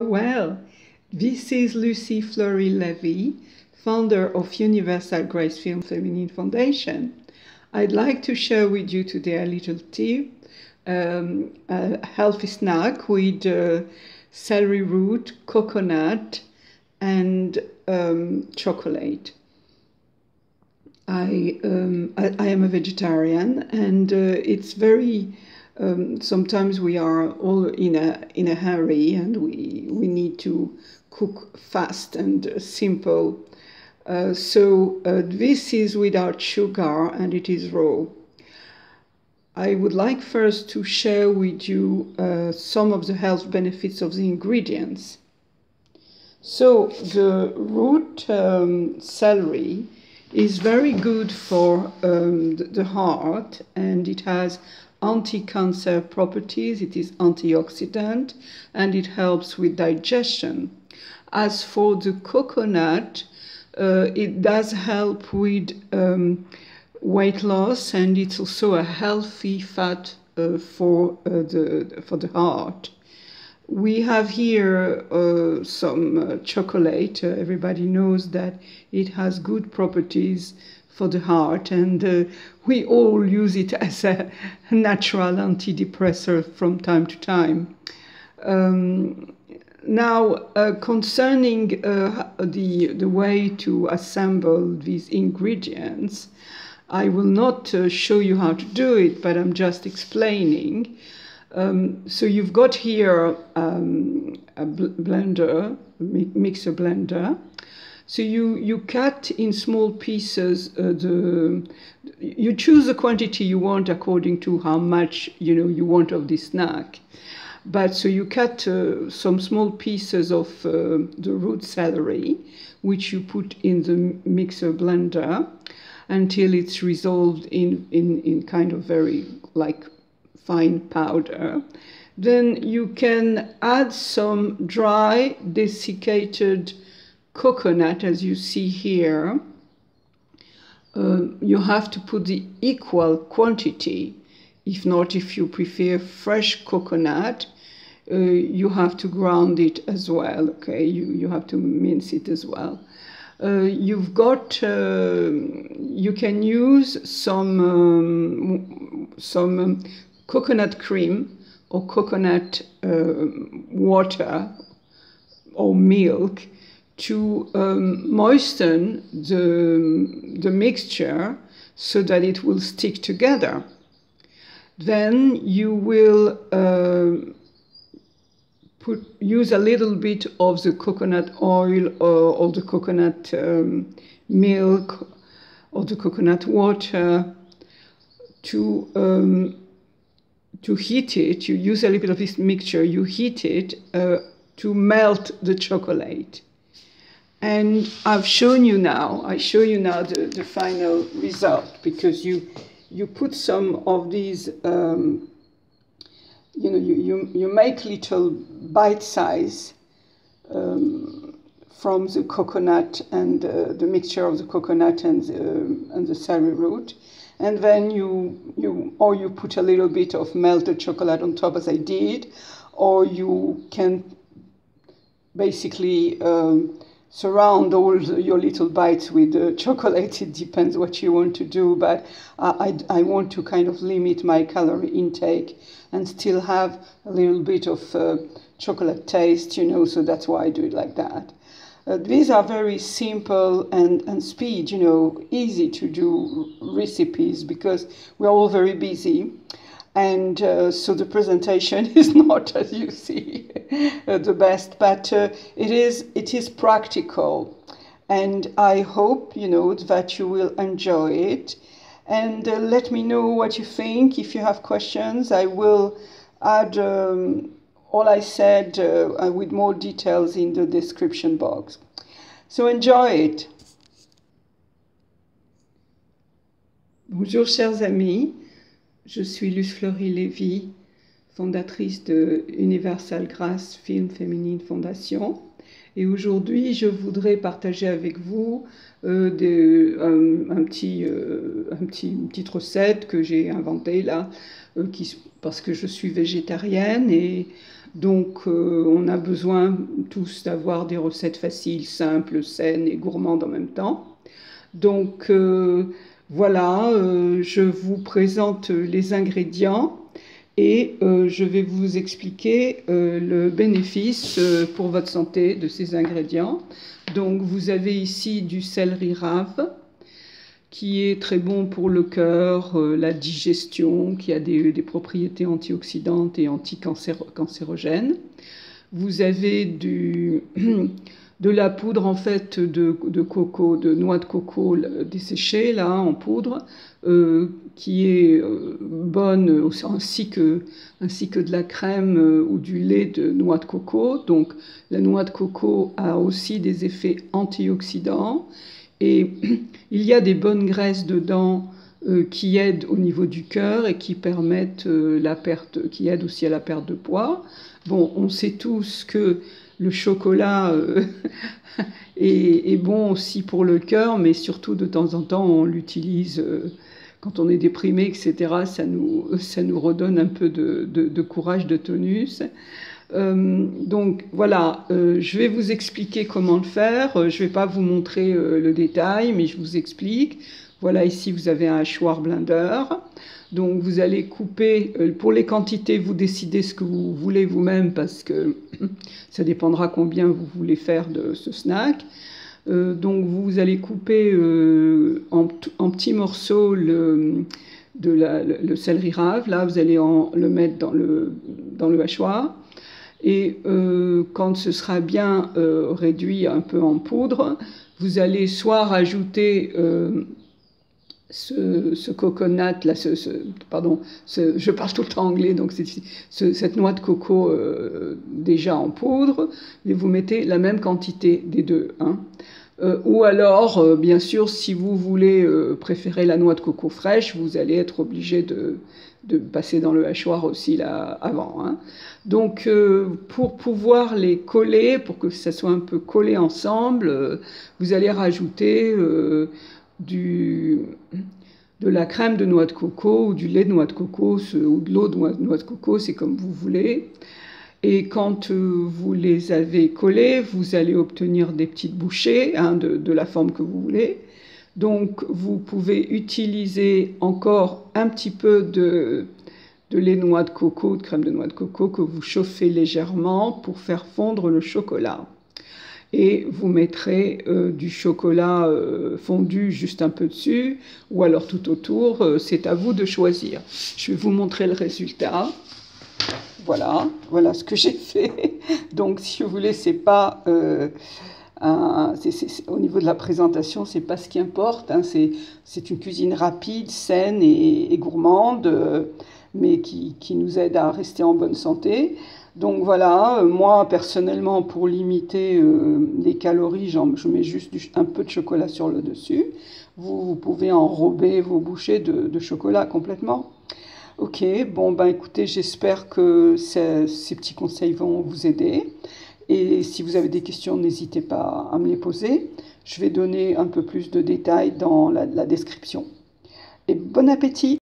Well, this is Luce Fleury-Lévy, founder of Universal Grâce Film Féminine Fondation. I'd like to share with you today a little tip, a healthy snack with celery root, coconut and chocolate. I am a vegetarian, and it's very sometimes we are all in a hurry, and we need to cook fast and simple. So this is without sugar and it is raw. I would like first to share with you some of the health benefits of the ingredients. So the root celery is very good for the heart, and it has anti-cancer properties, it is antioxidant, and it helps with digestion. As for the coconut, it does help with weight loss, and it's also a healthy fat for the heart. We have here some chocolate. Everybody knows that it has good properties for the heart, and we all use it as a natural antidepressant from time to time. Now, concerning the way to assemble these ingredients, I will not show you how to do it, but I'm just explaining. So you've got here a blender, mixer blender. So you cut in small pieces. You choose the quantity you want according to how much you want of this snack. But so you cut some small pieces of the root celery, which you put in the mixer blender until it's dissolved in kind of very like fine powder. Then you can add some dry desiccated coconut, as you see here. You have to put the equal quantity. If not, if you prefer fresh coconut, you have to ground it as well. Okay, you have to mince it as well. You can use some coconut cream or coconut water or milk to moisten the mixture so that it will stick together. Then you will use a little bit of the coconut oil or the coconut milk or the coconut water to heat it. You use a little bit of this mixture, you heat it to melt the chocolate. And I show you now the final result, because you put some of these, you make little bite size from the coconut and the mixture of the coconut and the celery root. And then you put a little bit of melted chocolate on top, as I did, or you can basically surround all your little bites with chocolate. It depends what you want to do, but I want to kind of limit my calorie intake and still have a little bit of chocolate taste, so that's why I do it like that. These are very simple and speed, easy to do recipes, because we're all very busy. And so the presentation is not, as you see, the best, but it is practical, and I hope that you will enjoy it. And let me know what you think. If you have questions, I will add all I said with more details in the description box. So enjoy it. Bonjour chers amis. Je suis Luce Fleury-Lévy, fondatrice de Universal Grâce Film Féminine Fondation. Et aujourd'hui, je voudrais partager avec vous une petite recette que j'ai inventée là, parce que je suis végétarienne et donc on a besoin tous d'avoir des recettes faciles, simples, saines et gourmandes en même temps. Donc voilà, je vous présente les ingrédients. Et je vais vous expliquer le bénéfice pour votre santé de ces ingrédients. Donc vous avez ici du céleri rave qui est très bon pour le cœur, la digestion, qui a des propriétés antioxydantes et anticancérogènes. Vous avez de la poudre en fait de coco, de noix de coco desséchée là en poudre, qui est bonne ainsi que de la crème ou du lait de noix de coco. Donc la noix de coco a aussi des effets antioxydants et il y a des bonnes graisses dedans qui aident au niveau du cœur et qui permettent qui aident aussi à la perte de poids. Bon, on sait tous que le chocolat est bon aussi pour le cœur, mais surtout de temps en temps, on l'utilise quand on est déprimé, etc. Ça nous redonne un peu de courage, de tonus. Donc voilà, je vais vous expliquer comment le faire. Je ne vais pas vous montrer le détail, mais je vous explique. Voilà, ici vous avez un hachoir blender, donc vous allez couper, pour les quantités vous décidez ce que vous voulez vous-même parce que ça dépendra combien vous voulez faire de ce snack. Donc vous allez couper en petits morceaux le céleri rave, là vous allez le mettre dans le hachoir. Et quand ce sera bien réduit un peu en poudre, vous allez soit rajouter ce coconut, là, je parle tout le temps anglais, donc cette noix de coco déjà en poudre, mais vous mettez la même quantité des deux. Hein. Ou alors, bien sûr, si vous voulez préférer la noix de coco fraîche, vous allez être obligé de passer dans le hachoir aussi là avant. Hein. Donc, pour pouvoir les coller, pour que ça soit un peu collé ensemble, vous allez rajouter de la crème de noix de coco ou du lait de noix de coco ou de l'eau de noix de coco, c'est comme vous voulez. Et quand vous les avez collés, vous allez obtenir des petites bouchées hein, de la forme que vous voulez. Donc vous pouvez utiliser encore un petit peu de lait de noix de coco, de crème de noix de coco que vous chauffez légèrement pour faire fondre le chocolat. Et vous mettrez du chocolat fondu juste un peu dessus, ou alors tout autour, c'est à vous de choisir. Je vais vous montrer le résultat. Voilà, voilà ce que j'ai fait. Donc si vous voulez, c'est pas... au niveau de la présentation, c'est pas ce qui importe. Hein, c'est une cuisine rapide, saine et gourmande, mais qui nous aide à rester en bonne santé. Donc voilà, moi personnellement pour limiter les calories, je mets juste un peu de chocolat sur le dessus. Vous pouvez enrober vos bouchées de chocolat complètement. Ok, bon ben écoutez, j'espère que ces petits conseils vont vous aider. Et si vous avez des questions, n'hésitez pas à me les poser. Je vais donner un peu plus de détails dans la description. Et bon appétit!